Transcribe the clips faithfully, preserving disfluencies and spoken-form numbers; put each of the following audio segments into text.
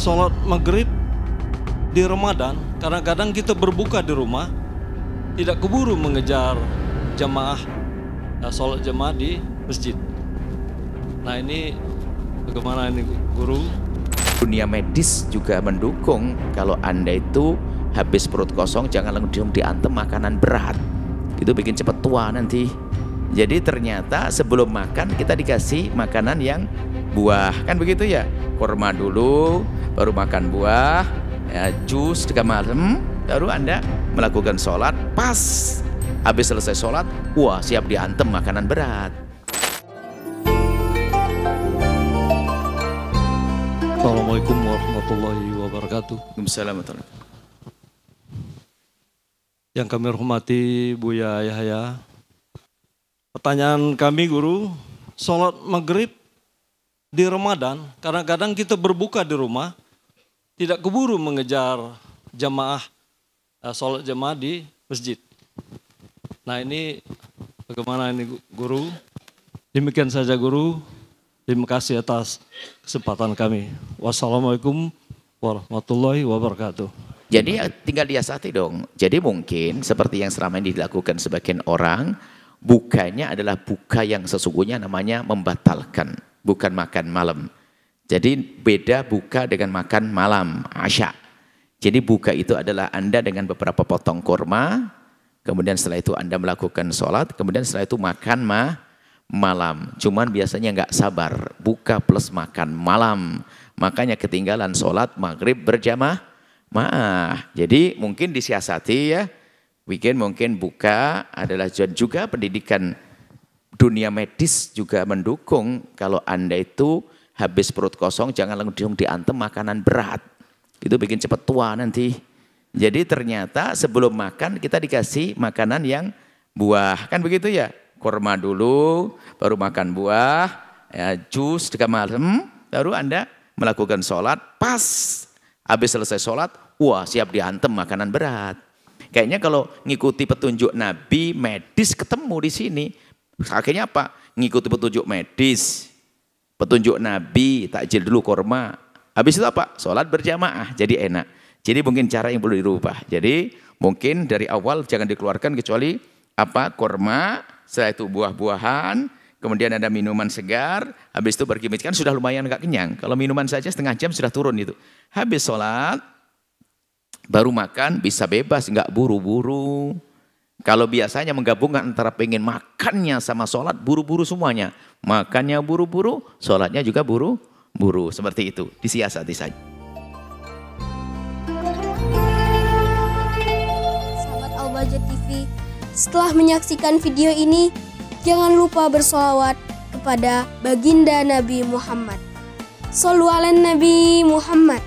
sholat maghrib di Ramadan, kadang-kadang kita berbuka di rumah, tidak keburu mengejar jamaah ya, sholat jamaah di masjid. Nah ini bagaimana ini guru? Dunia medis juga mendukung kalau Anda itu habis perut kosong jangan langsung diantem makanan berat. Itu bikin cepat tua nanti. Jadi ternyata sebelum makan kita dikasih makanan yang buah, kan begitu ya, kurma dulu baru makan buah ya, jus tengah malam baru Anda melakukan sholat. Pas habis selesai sholat, wah siap diantem makanan berat. Assalamualaikum warahmatullahi wabarakatuh. Waalaikumsalam warahmatullahi wabarakatuh. Yang kami hormati Buya Yahya, pertanyaan kami guru, sholat maghrib di Ramadan, kadang-kadang kita berbuka di rumah, tidak keburu mengejar jamaah, sholat jamaah di masjid. Nah ini bagaimana ini guru? Demikian saja guru, terima kasih atas kesempatan kami. Wassalamualaikum warahmatullahi wabarakatuh. Jadi tinggal diasati dong, jadi mungkin seperti yang selama ini dilakukan sebagian orang, bukanya adalah buka yang sesungguhnya namanya membatalkan, bukan makan malam. Jadi beda buka dengan makan malam, asya. Jadi buka itu adalah Anda dengan beberapa potong kurma, kemudian setelah itu Anda melakukan sholat, kemudian setelah itu makan ma malam. Cuman biasanya nggak sabar, buka plus makan malam. Makanya ketinggalan sholat maghrib berjamaah. Maaf. Jadi mungkin disiasati ya, weekend mungkin buka adalah juga pendidikan dunia medis juga mendukung kalau Anda itu habis perut kosong jangan langsung diantem makanan berat. Itu bikin cepat tua nanti. Jadi ternyata sebelum makan kita dikasih makanan yang buah, kan begitu ya, kurma dulu baru makan buah ya, jus tengah malam baru Anda melakukan sholat. Pas habis selesai sholat, wah siap diantem makanan berat. Kayaknya kalau ngikuti petunjuk Nabi medis ketemu di sini. Akhirnya apa? Ngikuti petunjuk medis, petunjuk Nabi, takjil dulu kurma. Habis itu apa? Sholat berjamaah, jadi enak. Jadi mungkin cara yang perlu dirubah. Jadi mungkin dari awal jangan dikeluarkan kecuali apa? Kurma, setelah itu buah-buahan, kemudian ada minuman segar, habis itu berkimik, kan sudah lumayan gak kenyang. Kalau minuman saja setengah jam sudah turun itu. Habis sholat, baru makan bisa bebas, nggak buru-buru. Kalau biasanya menggabungkan antara pengen makannya sama sholat, buru-buru semuanya. Makannya buru-buru, sholatnya juga buru-buru. Seperti itu, disiasati saja. Sahabat Al-Bahjah T V, setelah menyaksikan video ini, jangan lupa bersolawat kepada baginda Nabi Muhammad. Shollu ala Nabi Muhammad.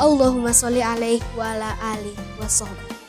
Allahumma sholli alaihi wa ala alihi wa sahbihi.